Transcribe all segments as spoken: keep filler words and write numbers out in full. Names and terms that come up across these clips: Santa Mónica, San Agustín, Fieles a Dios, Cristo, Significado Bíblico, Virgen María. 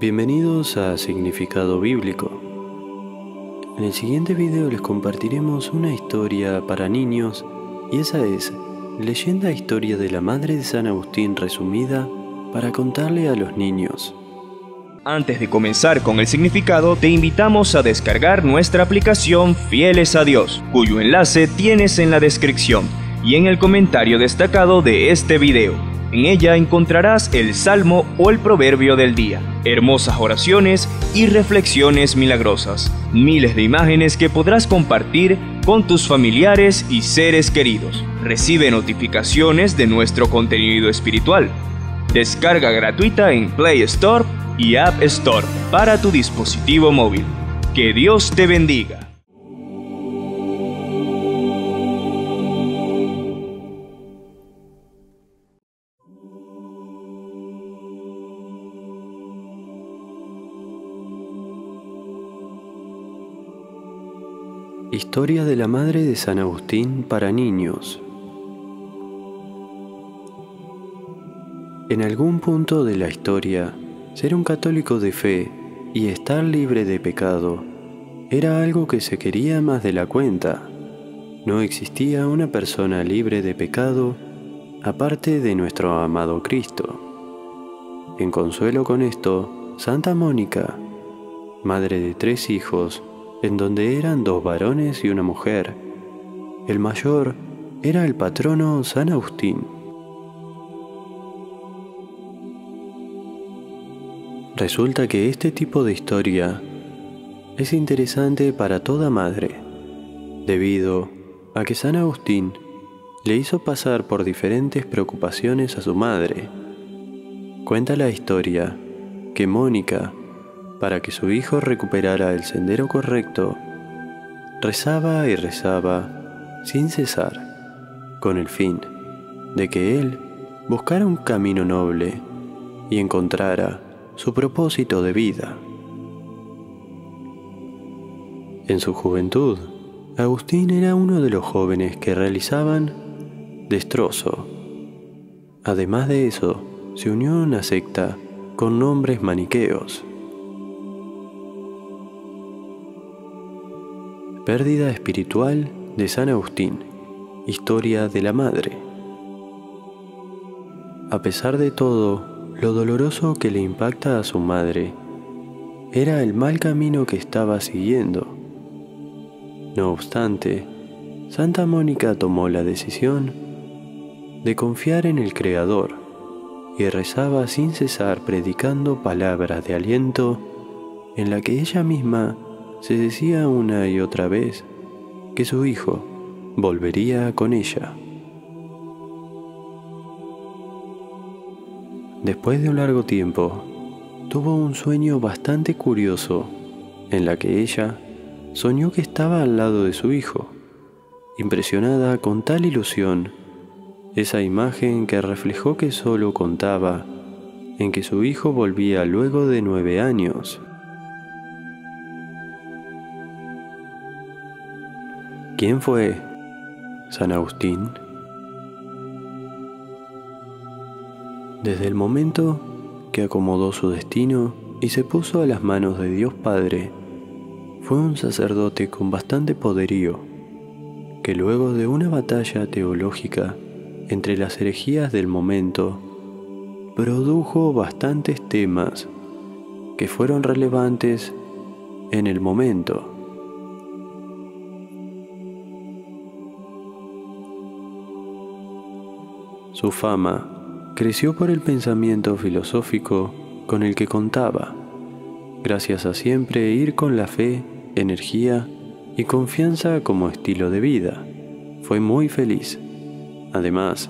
Bienvenidos a Significado Bíblico. En el siguiente video les compartiremos una historia para niños, y esa es Leyenda e Historia de la Madre de San Agustín resumida para contarle a los niños. Antes de comenzar con el significado, te invitamos a descargar nuestra aplicación Fieles a Dios, cuyo enlace tienes en la descripción y en el comentario destacado de este video. En ella encontrarás el Salmo o el Proverbio del día, hermosas oraciones y reflexiones milagrosas, miles de imágenes que podrás compartir con tus familiares y seres queridos. Recibe notificaciones de nuestro contenido espiritual. Descarga gratuita en Play Store y App Store para tu dispositivo móvil. Que Dios te bendiga. Historia de la Madre de San Agustín para niños. En algún punto de la historia, ser un católico de fe y estar libre de pecado era algo que se quería más de la cuenta. No existía una persona libre de pecado aparte de nuestro amado Cristo. En consuelo con esto, Santa Mónica, madre de tres hijos, en donde eran dos varones y una mujer. El mayor era el patrono San Agustín. Resulta que este tipo de historia es interesante para toda madre, debido a que San Agustín le hizo pasar por diferentes preocupaciones a su madre. Cuenta la historia que Mónica, para que su hijo recuperara el sendero correcto, rezaba y rezaba sin cesar, con el fin de que él buscara un camino noble y encontrara su propósito de vida. En su juventud, Agustín era uno de los jóvenes que realizaban destrozo. Además de eso, se unió a una secta con nombres maniqueos. Pérdida espiritual de San Agustín. Historia de la Madre. A pesar de todo, lo doloroso que le impacta a su madre era el mal camino que estaba siguiendo. No obstante, Santa Mónica tomó la decisión de confiar en el Creador y rezaba sin cesar, predicando palabras de aliento en la que ella misma se decía una y otra vez que su hijo volvería con ella. Después de un largo tiempo, tuvo un sueño bastante curioso en la que ella soñó que estaba al lado de su hijo. Impresionada con tal ilusión, esa imagen que reflejó que solo contaba en que su hijo volvía luego de nueve años. ¿Quién fue San Agustín? Desde el momento que acomodó su destino y se puso a las manos de Dios Padre, fue un sacerdote con bastante poderío, que luego de una batalla teológica entre las herejías del momento, produjo bastantes temas que fueron relevantes en el momento. Su fama creció por el pensamiento filosófico con el que contaba, gracias a siempre ir con la fe, energía y confianza como estilo de vida. Fue muy feliz, además,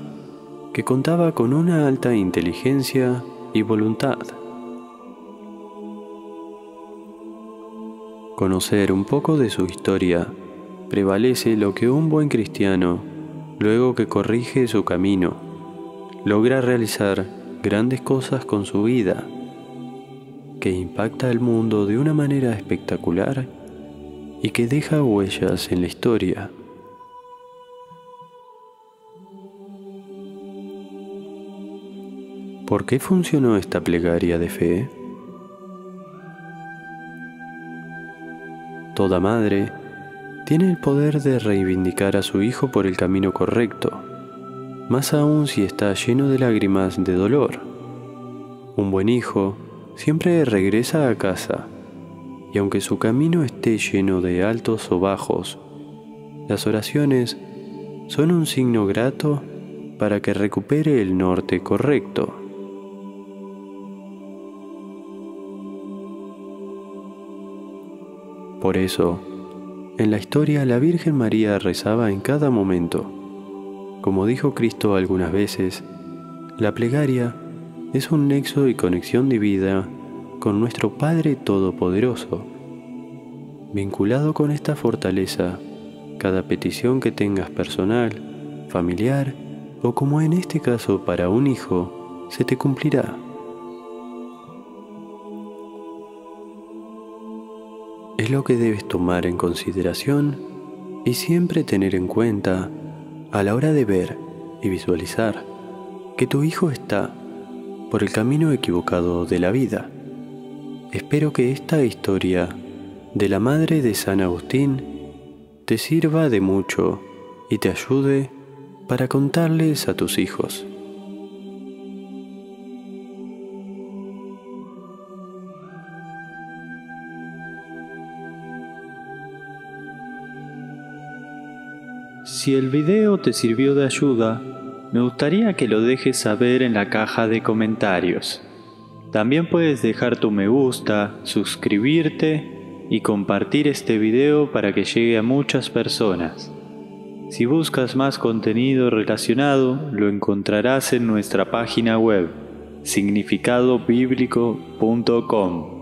que contaba con una alta inteligencia y voluntad. Conocer un poco de su historia prevalece lo que un buen cristiano, luego que corrige su camino, logra realizar grandes cosas con su vida, que impacta al mundo de una manera espectacular y que deja huellas en la historia. ¿Por qué funcionó esta plegaria de fe? toda madre, tiene el poder de reivindicar a su hijo por el camino correcto, más aún si está lleno de lágrimas de dolor. Un buen hijo siempre regresa a casa, y aunque su camino esté lleno de altos o bajos, las oraciones son un signo grato para que recupere el norte correcto. Por eso, en la historia la Virgen María rezaba en cada momento. Como dijo Cristo algunas veces, la plegaria es un nexo y conexión divina con nuestro Padre Todopoderoso. Vinculado con esta fortaleza, cada petición que tengas personal, familiar o como en este caso para un hijo, se te cumplirá. Es lo que debes tomar en consideración y siempre tener en cuenta a la hora de ver y visualizar que tu hijo está por el camino equivocado de la vida. Espero que esta historia de la madre de San Agustín te sirva de mucho y te ayude para contarles a tus hijos. Si el video te sirvió de ayuda, me gustaría que lo dejes saber en la caja de comentarios. También puedes dejar tu me gusta, suscribirte y compartir este video para que llegue a muchas personas. Si buscas más contenido relacionado, lo encontrarás en nuestra página web, significado bíblico punto com.